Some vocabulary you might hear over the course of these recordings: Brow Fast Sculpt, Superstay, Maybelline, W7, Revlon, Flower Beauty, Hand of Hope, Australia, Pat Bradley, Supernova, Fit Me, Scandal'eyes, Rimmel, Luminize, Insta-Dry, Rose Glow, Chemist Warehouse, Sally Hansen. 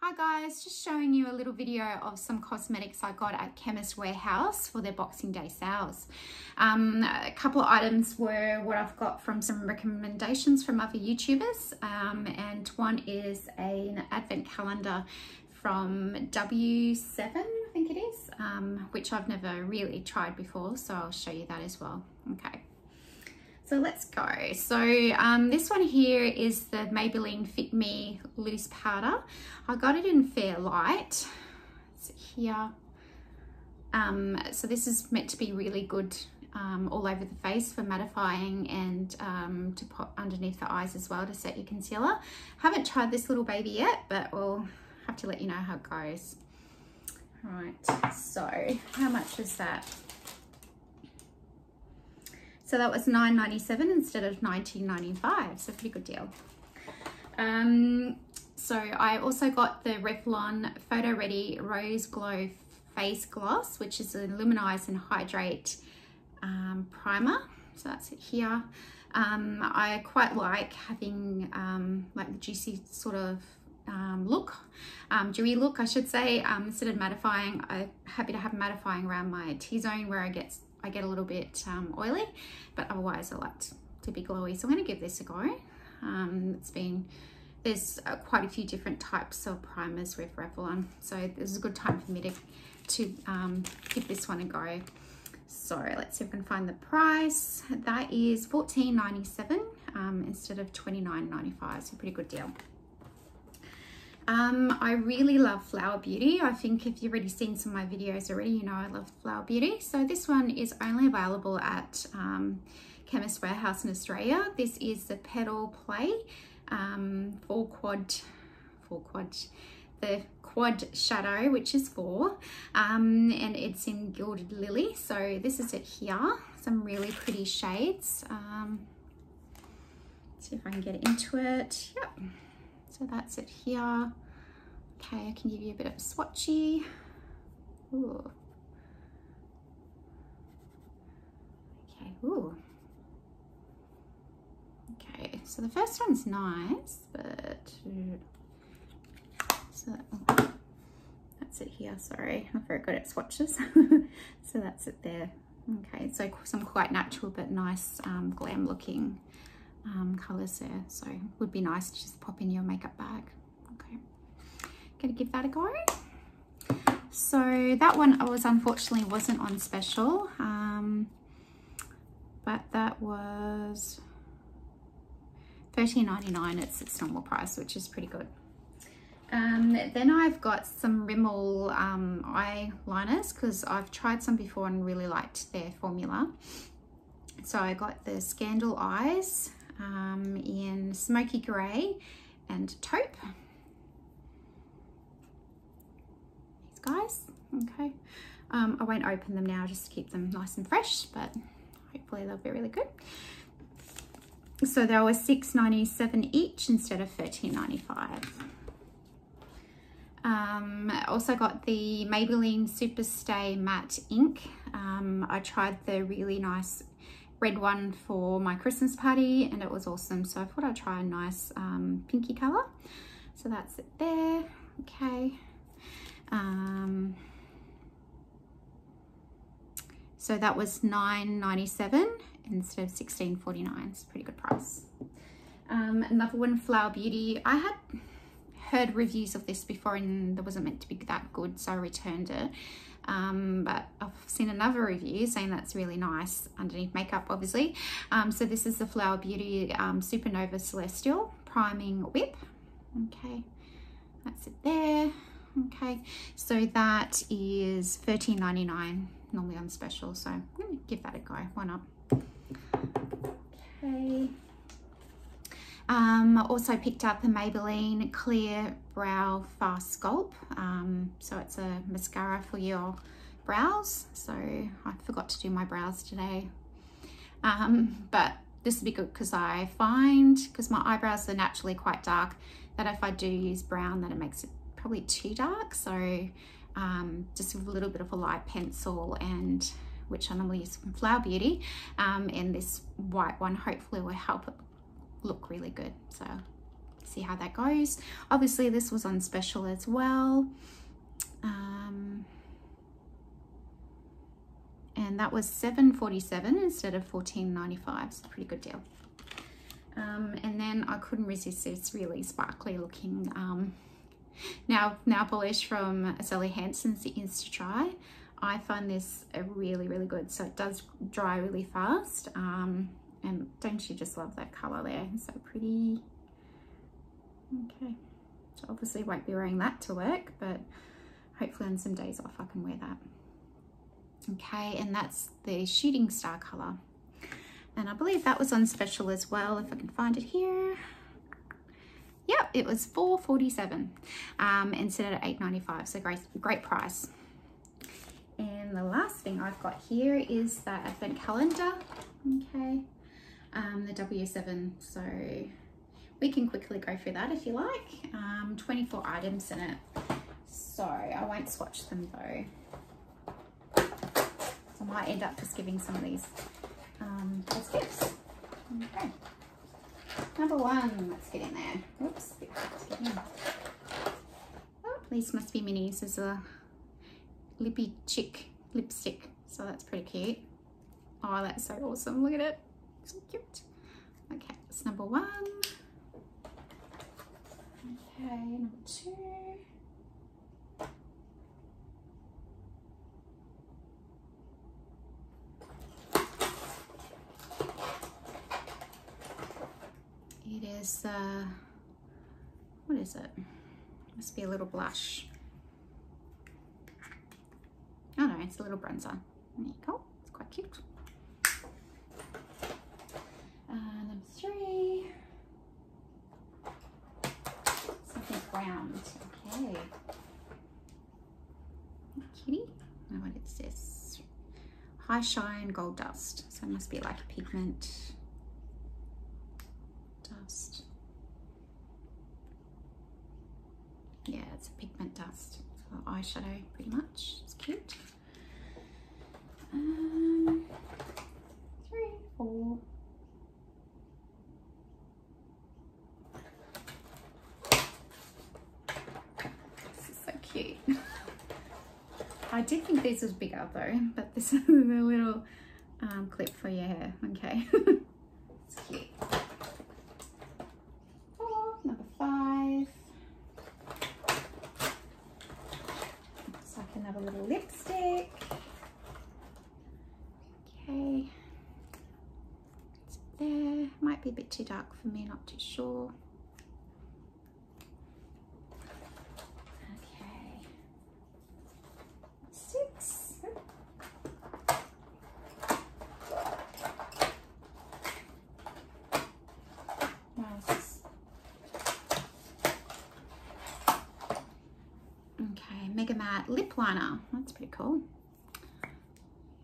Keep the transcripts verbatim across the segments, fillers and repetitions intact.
Hi guys, just showing you a little video of some cosmetics I got at Chemist Warehouse for their Boxing Day sales. Um, a couple of items were what I've got from some recommendations from other YouTubers, um, and one is an advent calendar from W seven, I think it is, um, which I've never really tried before, so I'll show you that as well. Okay. So let's go. So um, this one here is the Maybelline Fit Me Loose Powder. I got it in Fair Light. It's here. Um, so this is meant to be really good um, all over the face for mattifying and um, to put underneath the eyes as well to set your concealer. Haven't tried this little baby yet, but we'll have to let you know how it goes. All right, so how much is that? So that was nine ninety-seven instead of nineteen ninety-five, so pretty good deal. Um, so I also got the Revlon Photo Ready Rose Glow Face Gloss, which is a Luminize and Hydrate um, Primer. So that's it here. Um, I quite like having um, like the juicy sort of um, look, um, dewy look, I should say. Um, instead of mattifying, I'm happy to have mattifying around my T-zone where I get I get a little bit um, oily, but otherwise I like to be glowy. So I'm going to give this a go. Um, it's been, there's uh, quite a few different types of primers with Revlon, so this is a good time for me to, to um, give this one a go. So let's see if we can find the price. That is fourteen ninety-seven um, instead of twenty-nine ninety-five, so pretty good deal. Um, I really love Flower Beauty. I think if you've already seen some of my videos already, you know I love Flower Beauty. So this one is only available at um, Chemist Warehouse in Australia. This is the Petal Play um, four quad, four quad, the quad shadow, which is four, um, and it's in Gilded Lily. So this is it here. Some really pretty shades. Um, let's see if I can get into it. Yep. So that's it here. Okay, I can give you a bit of a swatchy. Ooh. Okay, ooh. Okay, so the first one's nice, but so that's it here. Sorry, I'm not very good at swatches. So that's it there. Okay, so some quite natural but nice um, glam looking Um, colors there, so it would be nice to just pop in your makeup bag. Okay, gonna give that a go. So that one I was unfortunately wasn't on special, um, but that was thirteen ninety-nine. It's its normal price, which is pretty good. Um, then I've got some Rimmel um, eyeliners because I've tried some before and really liked their formula. So I got the Scandal Eyes um, in Smoky Grey and Taupe. These guys, okay. Um, I won't open them now just to keep them nice and fresh, but hopefully they'll be really good. So they were six ninety-seven each instead of thirteen ninety-five. Um, I also got the Maybelline Super Stay Matte Ink. Um, I tried the really nice red one for my Christmas party and it was awesome, so I thought I'd try a nice um, pinky color. So that's it there. Okay, um, so that was nine ninety-seven instead of sixteen forty-nine. It's a pretty good price. Um, another one, Flower Beauty. I had heard reviews of this before and there wasn't meant to be that good, so I returned it. Um, but I've seen another review saying that's really nice underneath makeup, obviously. Um, so this is the Flower Beauty um, Supernova Celestial Priming Whip. Okay, that's it there. Okay, so that is thirteen ninety-nine, normally on special, so I'm gonna give that a go, why not? Okay. Um, also picked up the Maybelline Clear Brow Fast Sculpt. Um, so it's a mascara for your brows. So I forgot to do my brows today. Um, but this would be good because I find, because my eyebrows are naturally quite dark, that if I do use brown, then it makes it probably too dark. So um, just with a little bit of a light pencil, and which I normally use from Flower Beauty, um, and this white one hopefully will help it look really good. So see how that goes. Obviously this was on special as well. Um, and that was seven forty-seven instead of fourteen ninety-five, so pretty good deal. Um, and then I couldn't resist this really sparkly looking um, nail, nail polish from Sally Hansen's, the Insta-Dry. I find this really, really good. So it does dry really fast. Um, and don't you just love that colour there? It's so pretty. Okay. So obviously won't be wearing that to work, but hopefully on some days off I can wear that. Okay, and that's the Shooting Star colour. And I believe that was on special as well, if I can find it here. Yep, it was four forty-seven um, instead of eight ninety-five, so great, great price. And the last thing I've got here is that Advent calendar, okay, um, the W seven, so we can quickly go through that if you like. Um, twenty-four items in it, so I won't swatch them though. So I might end up just giving some of these um, as gifts. Okay, number one, let's get in there. Oops, oh, these must be minis. There's a Lippy Chick lipstick, so that's pretty cute. Oh, that's so awesome, look at it, so cute. Okay, that's number one. Okay, number two. It is uh what is it? Must be a little blush. Oh no, it's a little bronzer. There you go, it's quite cute. Uh, number three. Something round, okay. Kitty, now what is this? High Shine Gold Dust, so it must be like a pigment dust. Yeah, it's a pigment dust. Eyeshadow, pretty much. It's cute. Um, three, four. This is so cute. I did think this was bigger though, but this is a little um, clip for your hair. Okay. It's cute. Four, number five. Another little lipstick. Okay, it's there. Might be a bit too dark for me, not too sure. Okay, six. Nice. Okay, Mega Matte lip liner, that's pretty cool.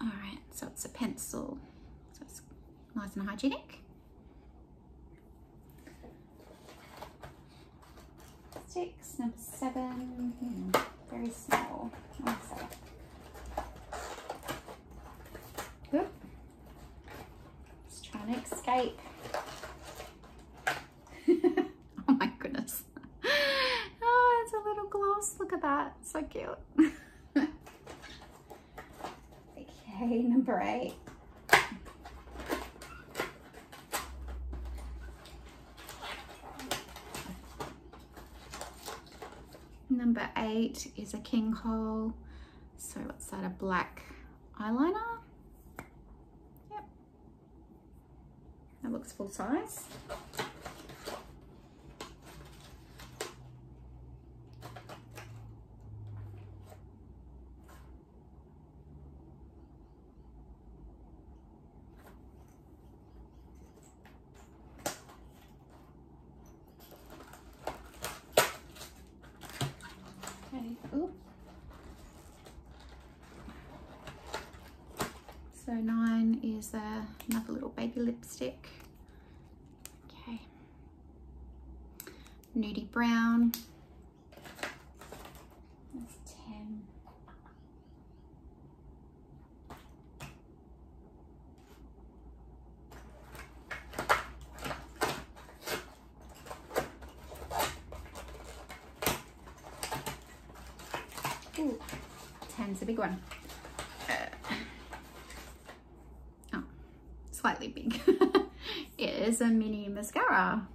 All right, so it's a pencil, so it's nice and hygienic. Six, number seven, hmm, very small. Good. Just trying to escape. Oh my goodness. Gloss, look at that, so cute. Okay, number eight. Number eight is a Kinghole. So what's that, a black eyeliner? Yep, that looks full size. So nine is uh, another little baby lipstick. Okay. Nudie Brown. That's ten. Ooh, ten's a big one. Uh, oh, slightly big. It is a mini mascara.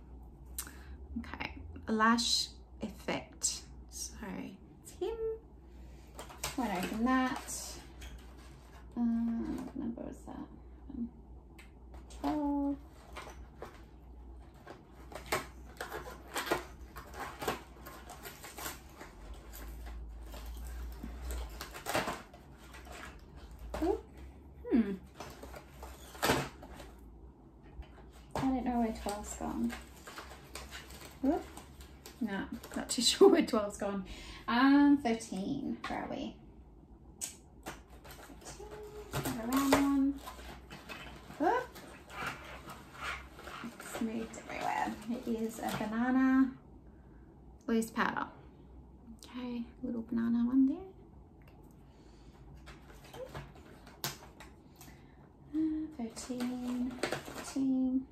Okay, lash effect. So it's him. Won't open that. Uh, what number was that? twelve. twelve's gone. Whoop. No, not too sure where twelve's gone. Um, thirteen, where are we? thirteen, around one. Whoop. It's moved everywhere. It is a banana loose powder. Okay, little banana one there. Uh, thirteen, thirteen.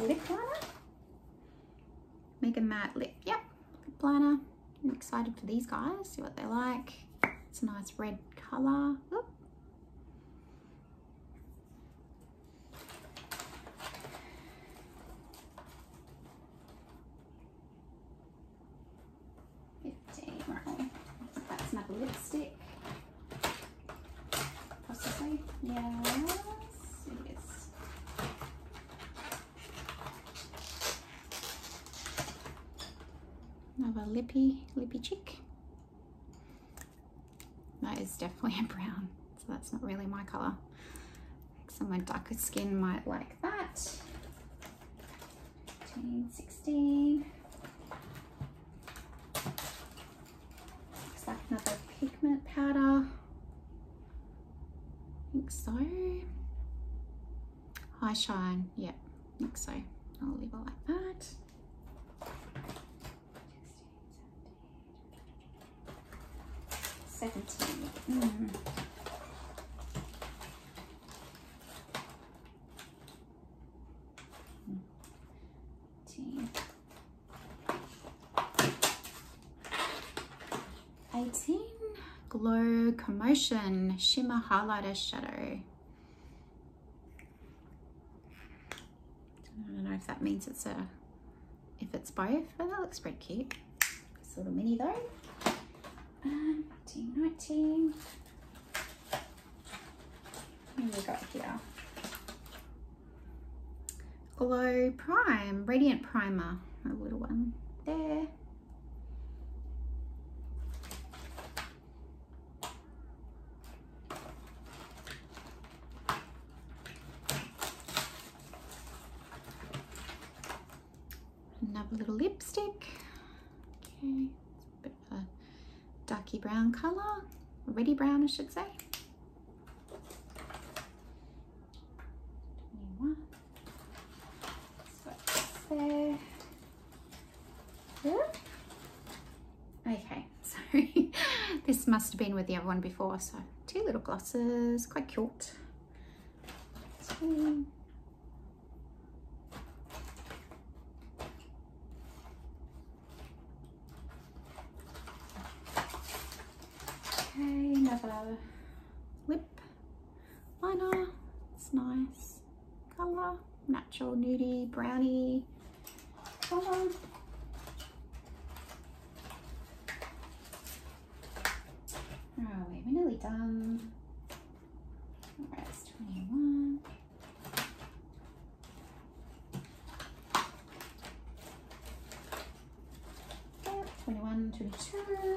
Lip liner, make a matte lip. Yep, lip liner. I'm excited for these guys. See what they like. It's a nice red color. Oop. Fifteen. Right. That's another lipstick. Possibly. Yeah. Another lippy, lippy cheek. That is definitely a brown, so that's not really my colour. Someone darker skin might like that. fifteen, sixteen. Looks like another pigment powder. I think so. High shine, yep, I think so. I'll leave it like that. seventeen. Mm. eighteen. Glow Commotion Shimmer Highlighter Shadow. I don't know if that means it's a, if it's both. Oh, that looks pretty cute. It's a little mini though. Um, nineteen. What have we got here? Glow Prime, Radiant Primer, a little one there. Another little lipstick. Okay. Darky brown colour, reddy brown I should say. twenty-one. So there. Yeah. Okay, sorry. This must have been with the other one before. So two little glosses, quite cute. Two. Another lip liner, it's nice colour, natural nudie brownie colour. Oh wait, we're nearly done. Alright, it's twenty-one. Yep, twenty-one, twenty-two.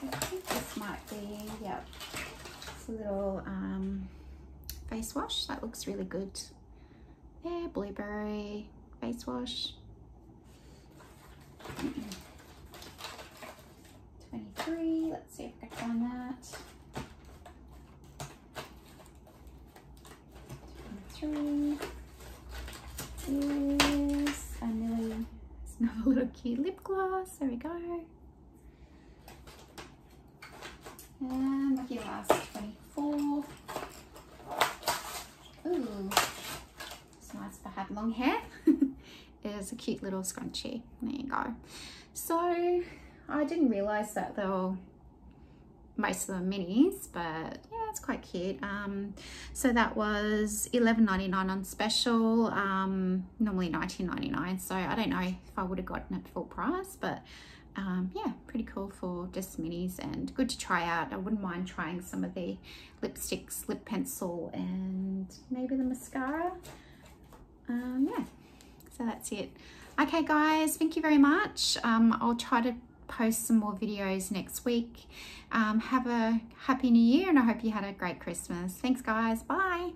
I think this might be, yep, it's a little um, face wash. That looks really good. There, blueberry face wash. twenty-three, let's see if I can find that. twenty-three is another, it's another little cute lip gloss. There we go. And look at last twenty-four. Ooh, it's nice if I had long hair. is a cute little scrunchie. There you go. So I didn't realize that they were most of them minis, but yeah, it's quite cute. Um, so that was eleven ninety-nine on special, um, normally nineteen ninety-nine. So I don't know if I would have gotten it full price, but um, yeah, pretty cool for just minis and good to try out. I wouldn't mind trying some of the lipsticks, lip pencil, and maybe the mascara. Um, yeah, so that's it. Okay guys, thank you very much. Um, I'll try to post some more videos next week. Um, have a happy new year and I hope you had a great Christmas. Thanks guys, bye.